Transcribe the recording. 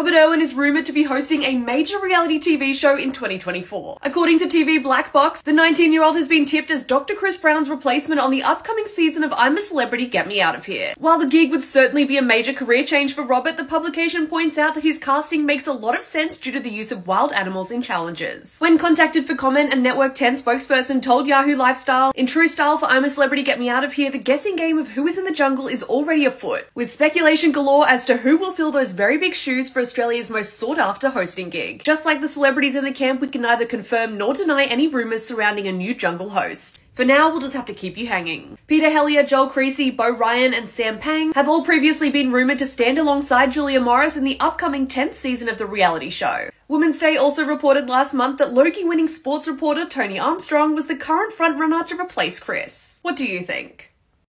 Robert Irwin is rumored to be hosting a major reality TV show in 2024. According to TV Black Box, the 19-year-old has been tipped as Dr. Chris Brown's replacement on the upcoming season of I'm a Celebrity Get Me Out of Here. While the gig would certainly be a major career change for Robert, the publication points out that his casting makes a lot of sense due to the use of wild animals in challenges. When contacted for comment, a Network 10 spokesperson told Yahoo Lifestyle, "In true style for I'm a Celebrity Get Me Out of Here, the guessing game of who is in the jungle is already afoot, with speculation galore as to who will fill those very big shoes for Australia's most sought-after hosting gig. Just like the celebrities in the camp, we can neither confirm nor deny any rumours surrounding a new jungle host. For now, we'll just have to keep you hanging." Peter Hellier, Joel Creasy, Bo Ryan and Sam Pang have all previously been rumoured to stand alongside Julia Morris in the upcoming 10th season of the reality show. Women's Day also reported last month that Logie-winning sports reporter Tony Armstrong was the current frontrunner to replace Chris. What do you think?